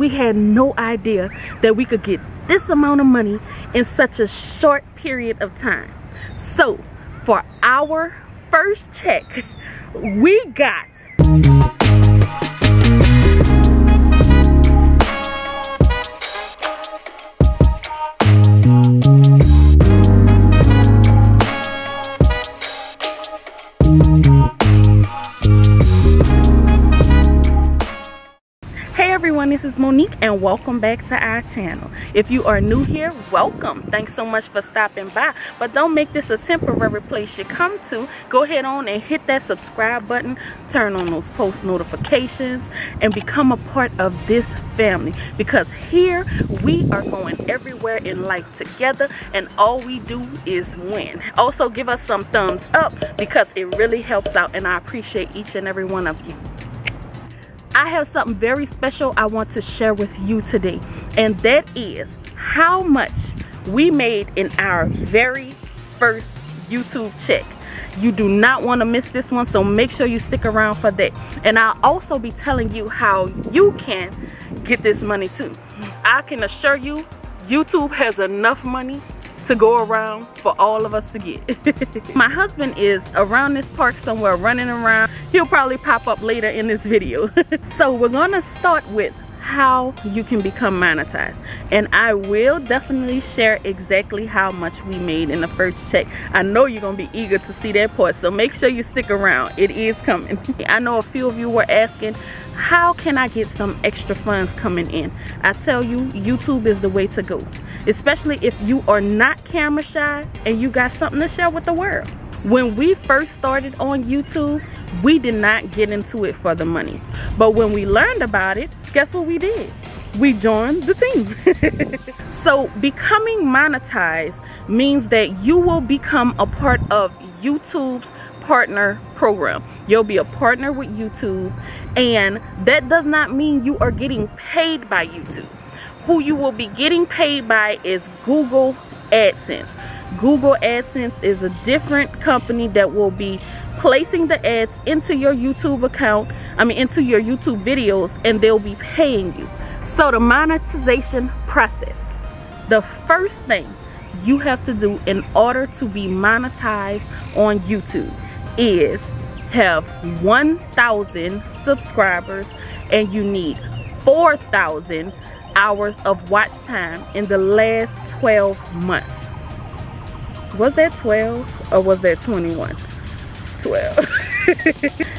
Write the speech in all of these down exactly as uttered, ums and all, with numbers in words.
we had no idea that we could get this amount of money in such a short period of time. So for our first check, we got This is Monique and welcome back to our channel. If you are new here, welcome. Thanks so much for stopping by, but don't make this a temporary place you come to. Go ahead on and hit that subscribe button, turn on those post notifications, and become a part of this family, because here we are going everywhere in life together, and all we do is win. Also give us some thumbs up because it really helps out, and I appreciate each and every one of you. I have something very special I want to share with you today, and that is how much we made in our very first YouTube check. You do not want to miss this one, so make sure you stick around for that. And I'll also be telling you how you can get this money too. I can assure you, YouTube has enough money to go around for all of us to get. My husband is around this park somewhere running around. He'll probably pop up later in this video. So we're gonna start with how you can become monetized, and I will definitely share exactly how much we made in the first check. I know you're gonna be eager to see that part, so make sure you stick around. It is coming. I know a few of you were asking, how can I get some extra funds coming in? I tell you, YouTube is the way to go, especially if you are not camera shy and you got something to share with the world. When we first started on YouTube, we did not get into it for the money, but when we learned about it, guess what we did? We joined the team. So becoming monetized means that you will become a part of YouTube's partner program. You'll be a partner with YouTube, and that does not mean you are getting paid by YouTube. Who you will be getting paid by is Google AdSense. Google AdSense is a different company that will be placing the ads into your YouTube account, I mean into your YouTube videos, and they'll be paying you. So the monetization process, the first thing you have to do in order to be monetized on YouTube is have one thousand subscribers, and you need four thousand hours of watch time in the last twelve months. Was that twelve or was that twenty-one? twelve.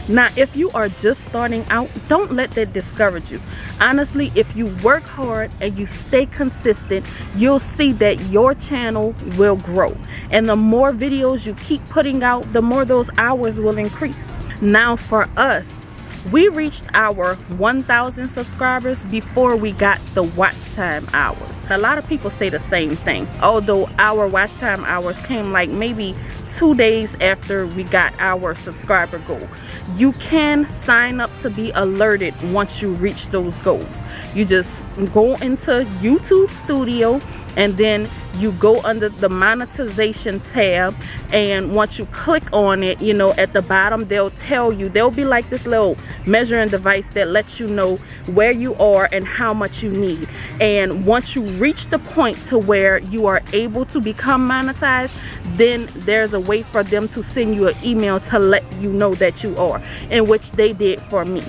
Now if you are just starting out, don't let that discourage you. Honestly, if you work hard and you stay consistent, you'll see that your channel will grow, and the more videos you keep putting out, the more those hours will increase. Now for us, we reached our one thousand subscribers before we got the watch time hours. A lot of people say the same thing, although our watch time hours came like maybe two days after we got our subscriber goal. You can sign up to be alerted once you reach those goals. You just go into YouTube Studio, and then you go under the monetization tab, and once you click on it, you know, at the bottom they'll tell you, there'll be like this little measuring device that lets you know where you are and how much you need. And once you reach the point to where you are able to become monetized, then there's a way for them to send you an email to let you know that you are, in which they did for me.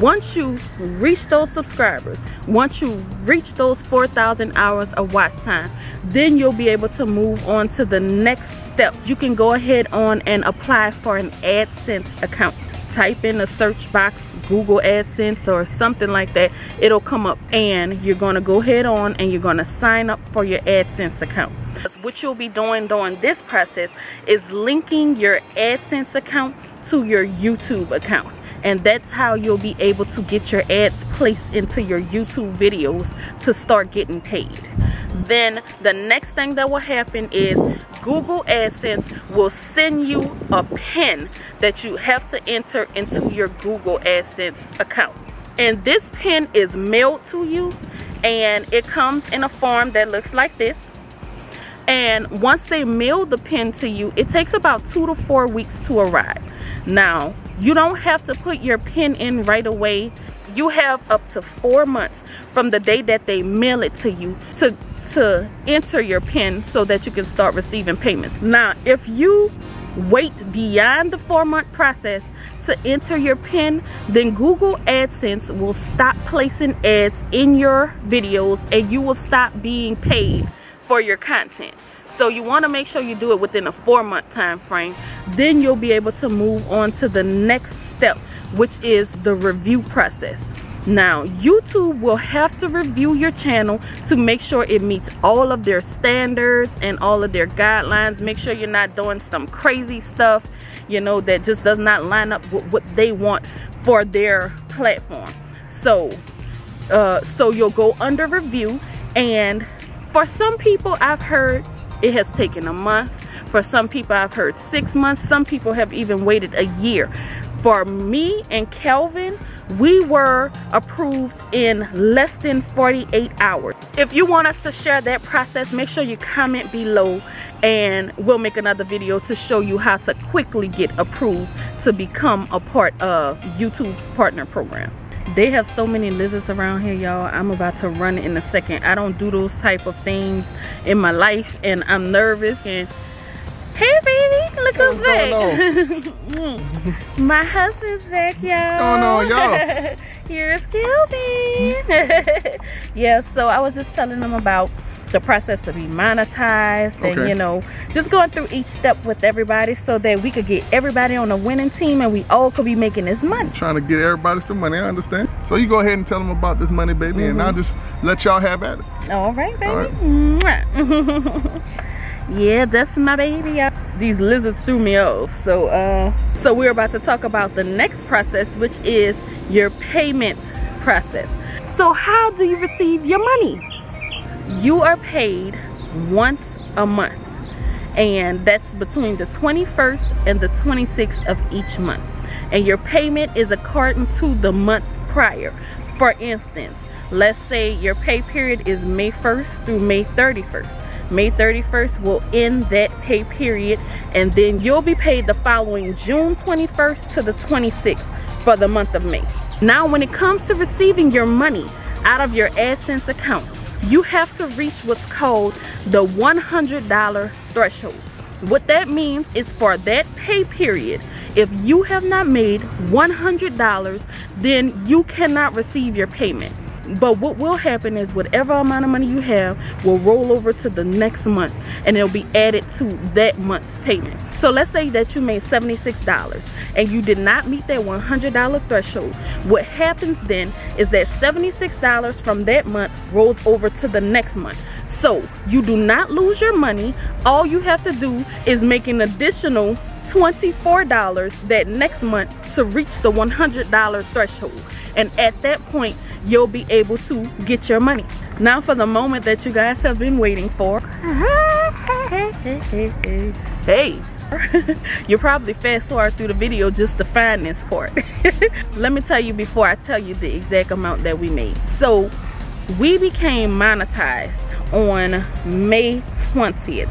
Once you reach those subscribers, once you reach those four thousand hours of watch time, then you'll be able to move on to the next step. You can go ahead on and apply for an AdSense account. Type in the search box Google AdSense or something like that, it'll come up, and you're gonna go ahead on and you're gonna sign up for your AdSense account. What you'll be doing during this process is linking your AdSense account to your YouTube account, and that's how you'll be able to get your ads placed into your YouTube videos to start getting paid. Then the next thing that will happen is Google AdSense will send you a pin that you have to enter into your Google AdSense account, and this pin is mailed to you, and it comes in a form that looks like this. And once they mail the pin to you, it takes about two to four weeks to arrive. Now you don't have to put your pin in right away. You have up to four months from the day that they mail it to you to to enter your PIN so that you can start receiving payments. Now, if you wait beyond the four-month process to enter your PIN, then Google AdSense will stop placing ads in your videos and you will stop being paid for your content. So you want to make sure you do it within a four-month time frame. Then you'll be able to move on to the next step, which is the review process. Now, YouTube will have to review your channel to make sure it meets all of their standards and all of their guidelines. Make sure you're not doing some crazy stuff, you know, that just does not line up with what they want for their platform. So, uh, so you'll go under review. And for some people, I've heard it has taken a month. For some people, I've heard six months. Some people have even waited a year. For me and Calvin, we were approved in less than forty-eight hours. If you want us to share that process, make sure you comment below and we'll make another video to show you how to quickly get approved to become a part of YouTube's partner program. They have so many lizards around here, y'all. I'm about to run in a second. I don't do those type of things in my life and I'm nervous. And hey, baby, look who's back. My husband's back, y'all. What's going on, y'all? Here's Calvin. Yeah, so I was just telling them about the process to be monetized, okay, and, you know, just going through each step with everybody so that we could get everybody on a winning team and we all could be making this money. I'm trying to get everybody some money, I understand. So you go ahead and tell them about this money, baby, mm-hmm, and I'll just let y'all have at it. All right, baby. All right. Yeah, that's my baby. These lizards threw me off. So uh so we're about to talk about the next process, which is your payment process. So how do you receive your money? You are paid once a month, and that's between the twenty-first and the twenty-sixth of each month, and your payment is according to the month prior. For instance, let's say your pay period is May first through May thirty-first. May thirty-first will end that pay period, and then you'll be paid the following June twenty-first to the twenty-sixth for the month of May. Now, when it comes to receiving your money out of your AdSense account, you have to reach what's called the one hundred dollar threshold. What that means is for that pay period, if you have not made one hundred dollars, then you cannot receive your payment. But what will happen is whatever amount of money you have will roll over to the next month, and it'll be added to that month's payment. So let's say that you made seventy-six dollars and you did not meet that one hundred dollar threshold. What happens then is that seventy-six dollars from that month rolls over to the next month. So you do not lose your money. All you have to do is make an additional twenty-four dollars that next month to reach the one hundred dollar threshold. And at that point, you'll be able to get your money. Now for the moment that you guys have been waiting for. Hey, you probably fast forward through the video just to find this part. Let me tell you before I tell you the exact amount that we made. So we became monetized on May twentieth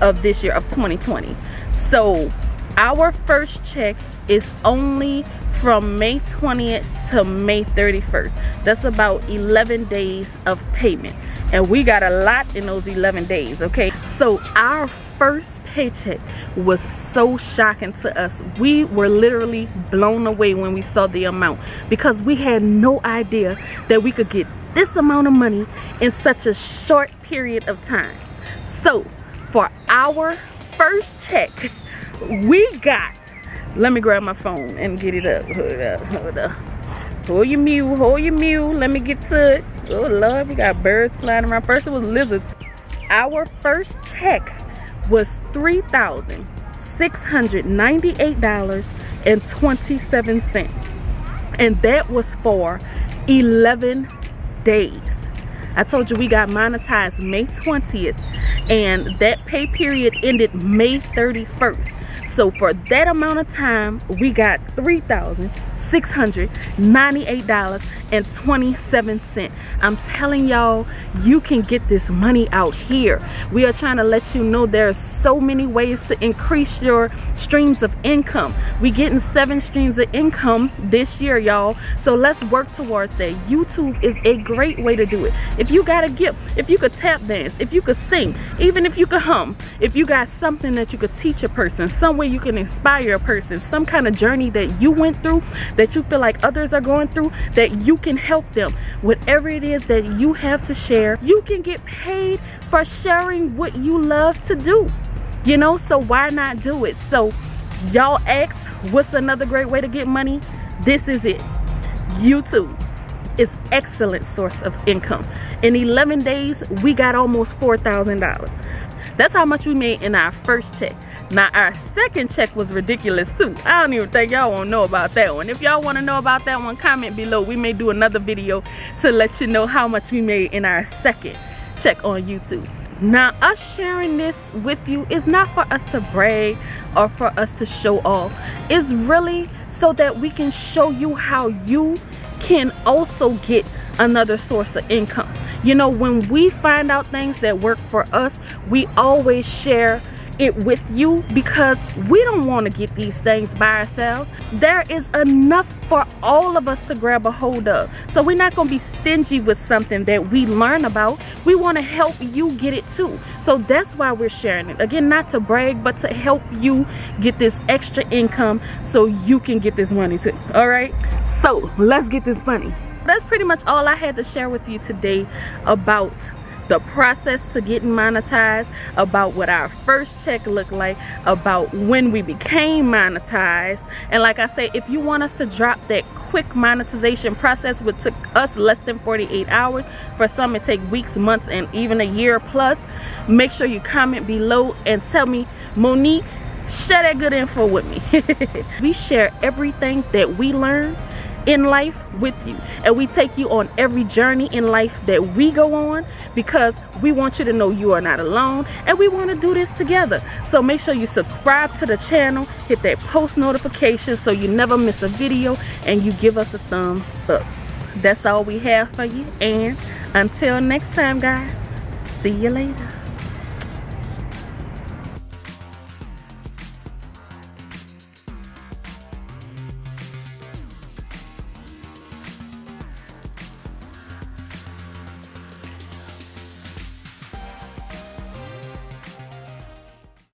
of this year, of twenty twenty. So our first check is only from May twentieth to May thirty-first. That's about eleven days of payment, and we got a lot in those eleven days, okay? So our first paycheck was so shocking to us. We were literally blown away when we saw the amount, because we had no idea that we could get this amount of money in such a short period of time. So for our first check, we got, let me grab my phone and get it up. Hold it up, hold it up. Hold your mule, hold your mule. Let me get to it. Oh, Lord, we got birds flying around. First, it was lizards. Our first check was three thousand six hundred ninety-eight dollars and twenty-seven cents. And that was for eleven days. I told you we got monetized May twentieth, and that pay period ended May thirty-first. So for that amount of time, we got three thousand six hundred ninety-eight dollars and twenty-seven cents. I'm telling y'all, you can get this money out here. We are trying to let you know there's so many ways to increase your streams of income. We getting seven streams of income this year, y'all. So let's work towards that. YouTube is a great way to do it. If you got a gift, if you could tap dance, if you could sing, even if you could hum, if you got something that you could teach a person, some way you can inspire a person, some kind of journey that you went through, that you feel like others are going through, that you can help them. Whatever it is that you have to share, you can get paid for sharing what you love to do, you know? So why not do it? So y'all ask, what's another great way to get money? This is it. YouTube is excellent source of income. In eleven days, we got almost four thousand dollars. That's how much we made in our first check. Now, our second check was ridiculous too. I don't even think y'all want to know about that one. If y'all want to know about that one, comment below. We may do another video to let you know how much we made in our second check on YouTube. Now, us sharing this with you is not for us to brag or for us to show off. It's really so that we can show you how you can also get another source of income. You know, when we find out things that work for us, we always share it with you, because we don't want to get these things by ourselves. There is enough for all of us to grab a hold of. So we're not going to be stingy with something that we learn about. We want to help you get it too. So that's why we're sharing it. Again, not to brag, but to help you get this extra income so you can get this money too. All right, so let's get this money. That's pretty much all I had to share with you today about the process to get monetized, about what our first check looked like, about when we became monetized. And like I say, if you want us to drop that quick monetization process, which took us less than forty-eight hours, for some it take weeks, months, and even a year plus, make sure you comment below and tell me, Monique, share that good info with me. We share everything that we learn in life with you, and we take you on every journey in life that we go on, because we want you to know you are not alone, and we want to do this together. So make sure you subscribe to the channel, hit that post notification so you never miss a video, and you give us a thumbs up. That's all we have for you, and until next time, guys, see you later.